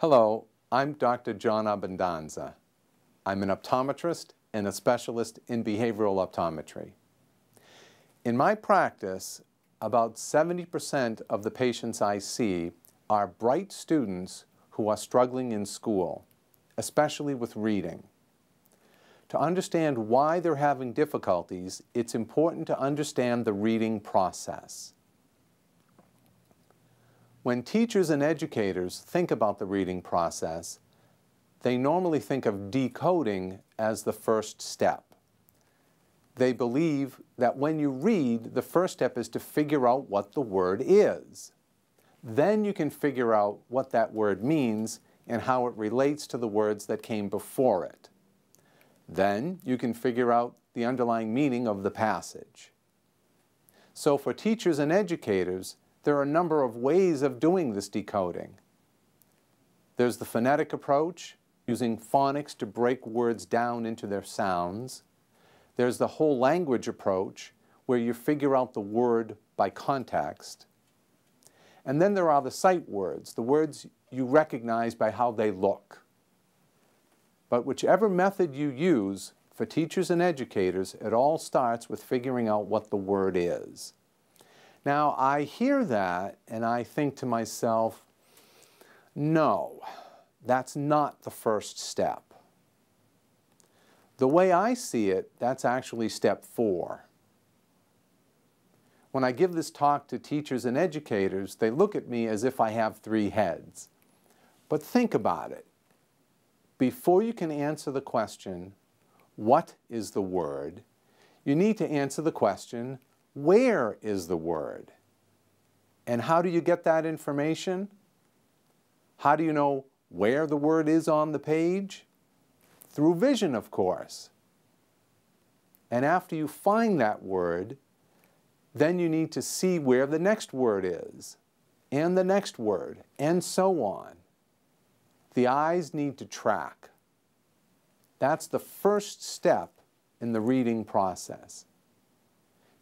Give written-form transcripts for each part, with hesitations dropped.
Hello, I'm Dr. John Abbondanza. I'm an optometrist and a specialist in behavioral optometry. In my practice, about 70% of the patients I see are bright students who are struggling in school, especially with reading. To understand why they're having difficulties, it's important to understand the reading process. When teachers and educators think about the reading process, they normally think of decoding as the first step. They believe that when you read, the first step is to figure out what the word is. Then you can figure out what that word means and how it relates to the words that came before it. Then you can figure out the underlying meaning of the passage. So for teachers and educators, there are a number of ways of doing this decoding. There's the phonetic approach, using phonics to break words down into their sounds. There's the whole language approach, where you figure out the word by context. And then there are the sight words, the words you recognize by how they look. But whichever method you use, for teachers and educators, it all starts with figuring out what the word is. Now, I hear that, and I think to myself, no, that's not the first step. The way I see it, that's actually step 4. When I give this talk to teachers and educators, they look at me as if I have 3 heads. But think about it. Before you can answer the question, what is the word, you need to answer the question, where is the word? And how do you get that information? How do you know where the word is on the page? Through vision, of course. And after you find that word, then you need to see where the next word is, and the next word, and so on. The eyes need to track. That's the first step in the reading process.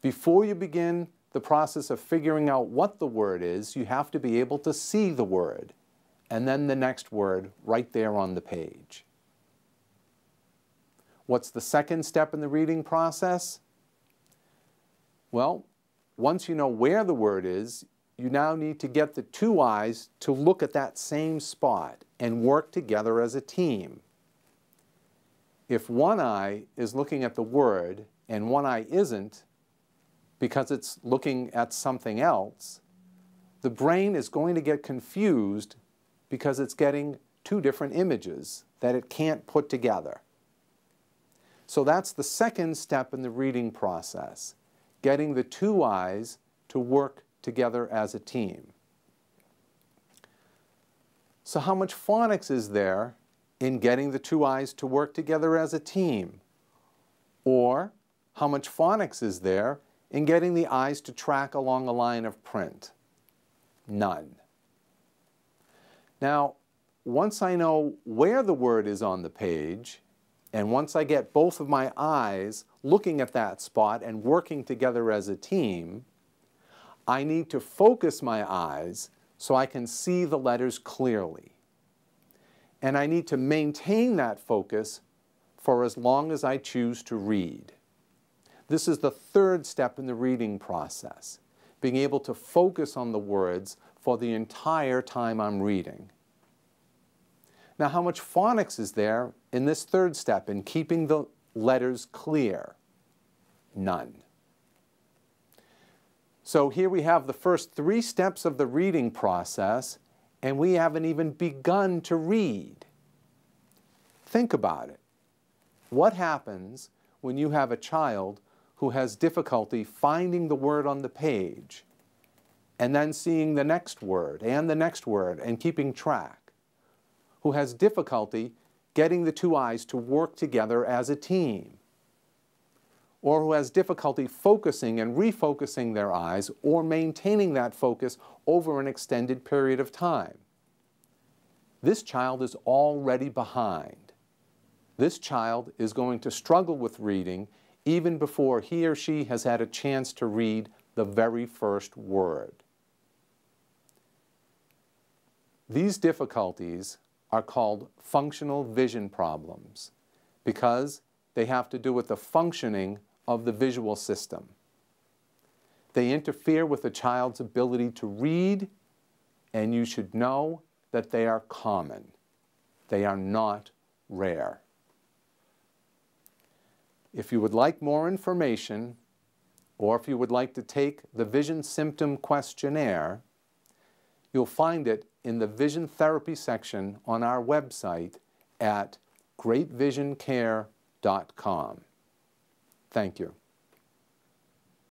Before you begin the process of figuring out what the word is, you have to be able to see the word, and then the next word right there on the page. What's the second step in the reading process? Well, once you know where the word is, you now need to get the 2 eyes to look at that same spot and work together as a team. If one eye is looking at the word and one eye isn't, because it's looking at something else, the brain is going to get confused because it's getting 2 different images that it can't put together. So that's the second step in the reading process, getting the 2 eyes to work together as a team. So how much phonics is there in getting the 2 eyes to work together as a team? Or how much phonics is there in getting the eyes to track along a line of print? None. Now, once I know where the word is on the page, and once I get both of my eyes looking at that spot and working together as a team, I need to focus my eyes so I can see the letters clearly. And I need to maintain that focus for as long as I choose to read. This is the third step in the reading process, being able to focus on the words for the entire time I'm reading. Now, how much phonics is there in this third step in keeping the letters clear? None. So here we have the first 3 steps of the reading process, and we haven't even begun to read. Think about it. What happens when you have a child who has difficulty finding the word on the page, and then seeing the next word, and keeping track, who has difficulty getting the 2 eyes to work together as a team, or who has difficulty focusing and refocusing their eyes, or maintaining that focus over an extended period of time? This child is already behind. This child is going to struggle with reading even before he or she has had a chance to read the very first word. These difficulties are called functional vision problems because they have to do with the functioning of the visual system. They interfere with a child's ability to read, and you should know that they are common. They are not rare. If you would like more information, or if you would like to take the Vision Symptom Questionnaire, you'll find it in the Vision Therapy section on our website at greatvisioncare.com. Thank you.